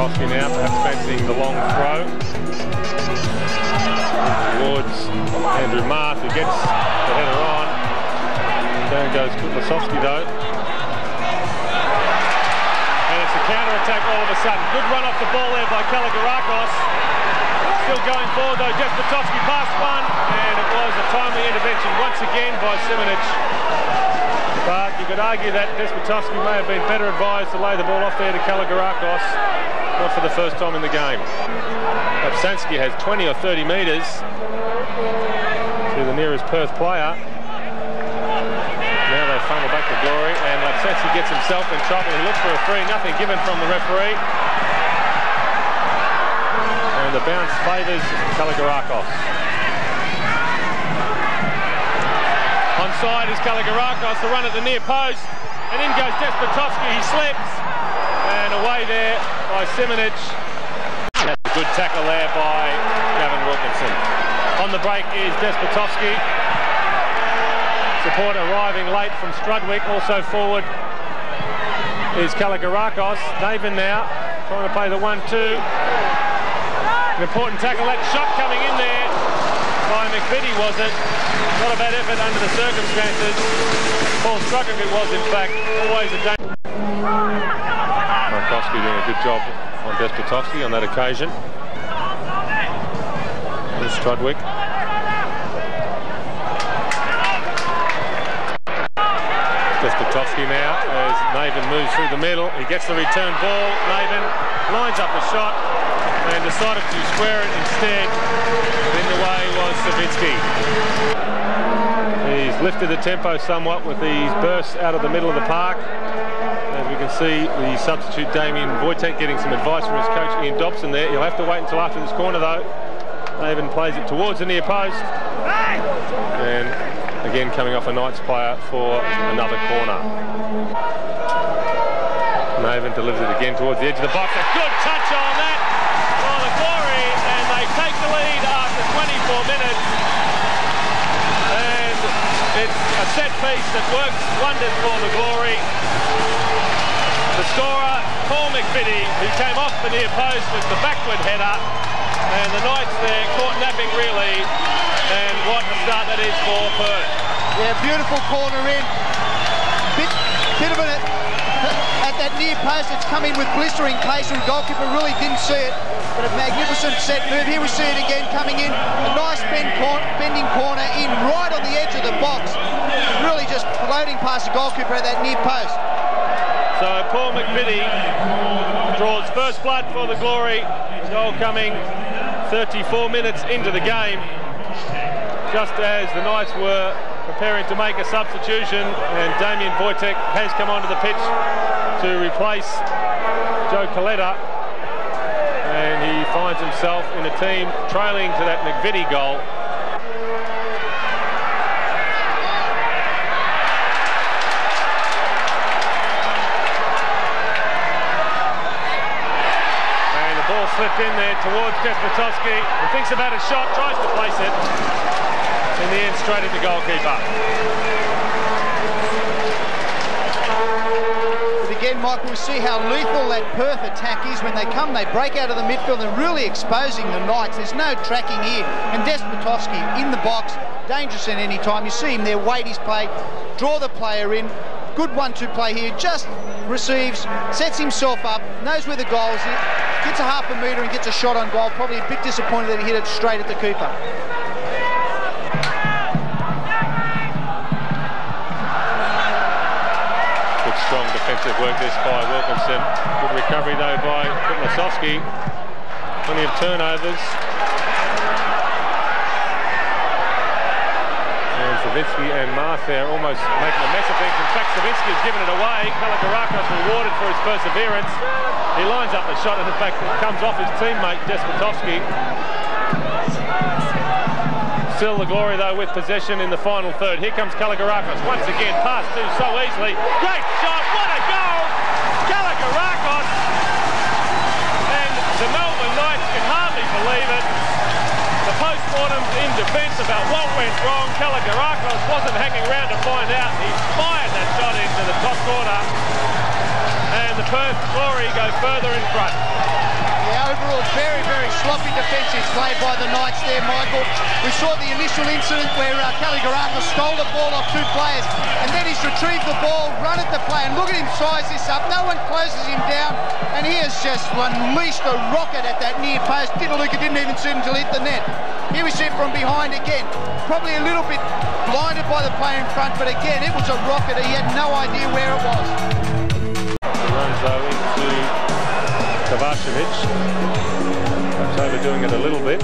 Markovski now, perhaps fancying the long throw. Towards Andrew Marth, who gets the header on. Down goes Kutlesovski though. And it's a counter-attack all of a sudden. Good run off the ball there by Kalogeracos. Still going forward though, Despotovski passed one. And it was a timely intervention once again by Simunic. But you could argue that Despotovski may have been better advised to lay the ball off there to Kalogeracos, not for the first time in the game. Lapsansky has 20 or 30 metres to the nearest Perth player. Now they funnel back to Glory, and Lapsansky gets himself in trouble. He looks for a free, nothing given from the referee. And the bounce favours Kalogeracos. Side is Kalogeracos, the run at the near post, and in goes Despotovski, he slips, and away there by Simunic. That's a good tackle there by Gavin Wilkinson. On the break is Despotovski. Support arriving late from Strudwick, also forward is Kalogeracos. Naven now, trying to play the 1-2. An important tackle, that shot coming in there by McVittie, was it? Not a bad effort under the circumstances. Paul Strudwick it was, in fact. Always a danger. Markovski doing a good job on Despotovski on that occasion. Here's Strudwick. Despotovski now as Naven moves through the middle. He gets the return ball. Naven lines up the shot and decided to square it instead. In the way was Savitsky. He's lifted the tempo somewhat with these bursts out of the middle of the park. As we can see, the substitute Damian Vojtek getting some advice from his coach Ian Dobson there. He'll have to wait until after this corner though. Naven plays it towards the near post. And again coming off a Knights player for another corner. Naven delivers it again towards the edge of the box. A good touch on that by the Glory, and they take the lead after 24 minutes. It's a set piece that works wonders for the Glory. The scorer, Paul McVittie, who came off the near post with the backward header, and the Knights there caught napping really, and what a start that is for Perth. Yeah, beautiful corner in. Bit of it at that near post. It's come in with blistering pace, and goalkeeper really didn't see it. But a magnificent set move. Here we see it again coming in. A nice bending corner in right on the edge of the box. Really just floating past the goalkeeper at that near post. So Paul McVittie draws first blood for the Glory. Goal coming 34 minutes into the game. Just as the Knights were preparing to make a substitution, and Damian Vojtek has come onto the pitch to replace Joe Coletta. And he finds himself in a team trailing to that McVittie goal. And the ball slipped in there towards Despotovski, who thinks about a shot, tries to place it. In the end, straight at the goalkeeper. Again, Michael, we see how lethal that Perth attack is. When they come, they break out of the midfield and really exposing the Knights. There's no tracking here. And Despotovski in the box, dangerous at any time. You see him there, wait his play, draw the player in. Good 1-2 play here. Just receives, sets himself up, knows where the goal is. Gets a half a metre and gets a shot on goal. Probably a bit disappointed that he hit it straight at the keeper. Strong defensive work this by Wilkinson. Good recovery though by Kutlesovski. Plenty of turnovers. And Savitsky and Marth there almost making a mess of things. In fact, Savitsky has given it away. Kalogeracos rewarded for his perseverance. He lines up the shot, and in fact it comes off his teammate Despotovski. Still the Glory though with possession in the final third. Here comes Kalogeracos once again, passed through so easily. Great shot, what a goal! Kalogeracos! And the Melbourne Knights can hardly believe it. The post-mortem's in defence about what went wrong. Kalogeracos wasn't hanging around to find out. He fired that shot into the top corner. and the Perth Glory go further in front. The overall very, very sloppy defence is played by the Knights there, Michael. We saw the initial incident where Kalogeracos stole the ball off two players, and then he's retrieved the ball, run at the play, and look at him size this up. No one closes him down, and he has just unleashed a rocket at that near post. Didulica didn't even shoot until he hit the net. Here we see it from behind again. Probably a little bit blinded by the player in front, but again, it was a rocket. He had no idea where it was. He runs though into Kovacevic. That's overdoing it a little bit.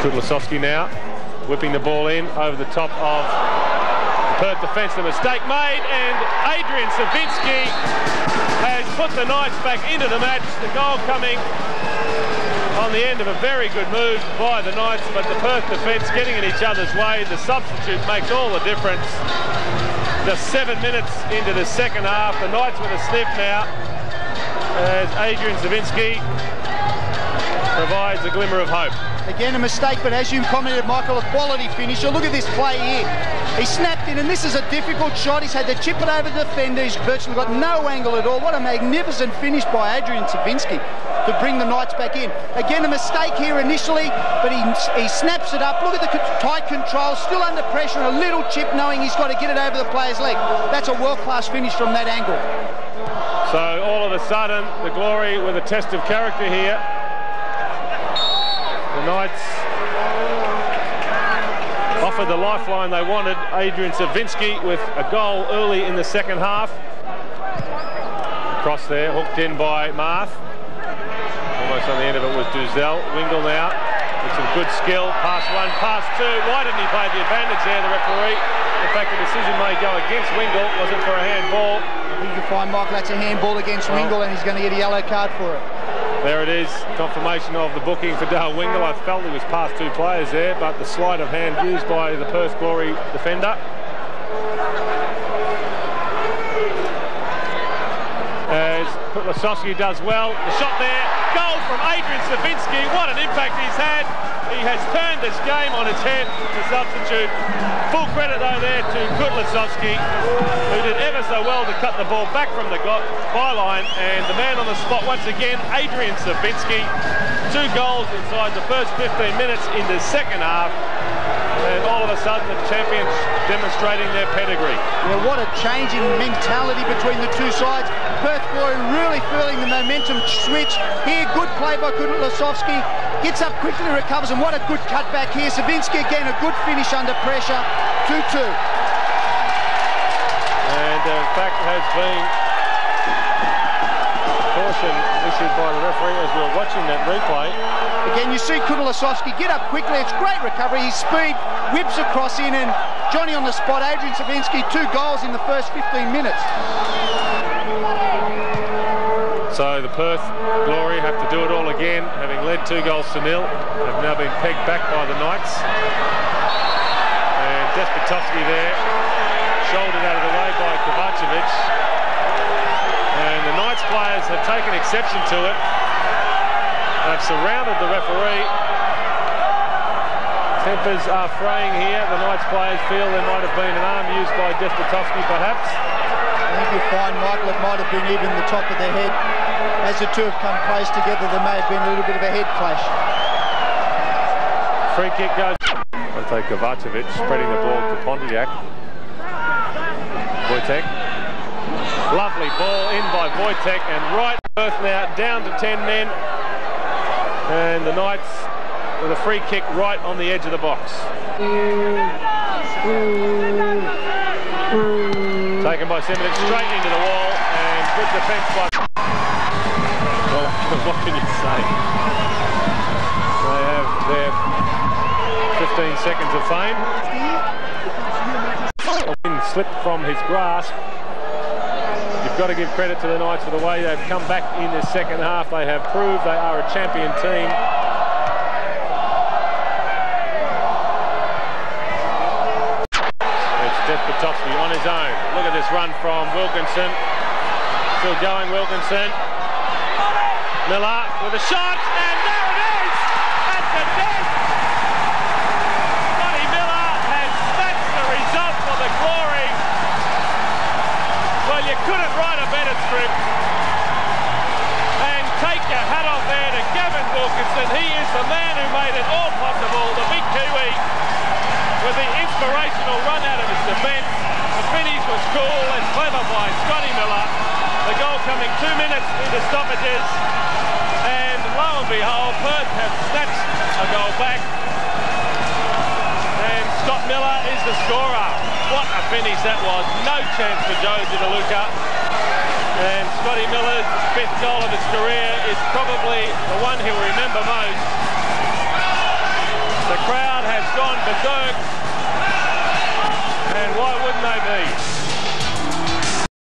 Kutlesovski now whipping the ball in over the top of the Perth defence. The mistake made, and Adrian Cervinski has put the Knights back into the match. The goal coming on the end of a very good move by the Knights, but the Perth defence getting in each other's way. The substitute makes all the difference. The 7 minutes into the second half, the Knights with a sniff now, as Adrian Cervinski provides a glimmer of hope. Again, a mistake, but as you commented, Michael, a quality finisher. Look at this play here. He snapped in, and this is a difficult shot. He's had to chip it over the defender. He's virtually got no angle at all. What a magnificent finish by Adrian Cervinski to bring the Knights back in. Again, a mistake here initially, but he snaps it up. Look at the tight control, still under pressure, and a little chip, knowing he's got to get it over the player's leg. That's a world-class finish from that angle. So all of a sudden, the Glory with a test of character here. The Knights offered the lifeline they wanted. Adrian Cervinski with a goal early in the second half. Cross there, hooked in by Marth. Almost on the end of it was Duzel. Wingell now with some good skill. Pass one, pass two. Why didn't he play the advantage there, the referee? In fact, the decision may go against Wingell. Was it for a handball? You can find, Michael, that's a handball against Wingell, and he's going to get a yellow card for it. There it is. Confirmation of the booking for Dale Wingell. I felt he was past two players there, but the sleight of hand used by the Perth Glory defender. As Kutlesovski does well. The shot there. Goal from Adrian Cervinski. What an impact he's had. He has turned this game on its head, the substitute. Full credit though there to Kutlesovski, who did ever so well to cut the ball back from the byline, and the man on the spot once again, Adrian Cervinski. Two goals inside the first 15 minutes in the second half, and all of a sudden the champions demonstrating their pedigree. Yeah, what a change in mentality between the two sides. Perth Glory really feeling the momentum switch. Here, good play by Kutlesovski. Gets up quickly, recovers, and what a good cutback here. Cervinski again, a good finish under pressure. 2-2. And in fact has been caution issued by the referee as we're watching that replay. Again, you see Kutlesovski get up quickly. It's great recovery. His speed whips across in, and Johnny on the spot. Adrian Cervinski, two goals in the first 15 minutes. So the Perth Glory have to do it all again, having led 2-0. They've now been pegged back by the Knights. And Despotovski there, shouldered out of the way by Kovacevic. And the Knights players have taken exception to it. They've surrounded the referee. Tempers are fraying here. The Knights players feel there might have been an arm used by Despotovski, perhaps. I think you'll find, Michael, it might have been even the top of their head. As the two have come close together, there may have been a little bit of a head clash. Free kick goes. I take Kovacevic, spreading the ball to Pondeljak. Vojtek. Lovely ball in by Vojtek, and right Perth now down to 10 men. And the Knights with a free kick right on the edge of the box. Taken by Simunic, straight into the wall, and good defence by... Well, what can you say? They have their 15 seconds of fame. A wind slipped from his grasp. You've got to give credit to the Knights for the way they've come back in this second half. They have proved they are a champion team. On his own. Look at this run from Wilkinson. Still going, Wilkinson. Miller with a shot, and there it is! At the death! Scotty Miller has snatched the result for the Glory. grip. And take your hat off there to Gavin Wilkinson. He is the man who made it all possible. The big Kiwi with the inspirational run out of his defence. The finish was cool and clever by Scotty Miller. The goal coming 2 minutes into stoppages. And lo and behold, Perth have snatched a goal back. And Scott Miller is the scorer. What a finish that was. No chance for Joe Didulica. And Scotty Miller's fifth goal of his career is probably the one he'll remember most. The crowd has gone berserk.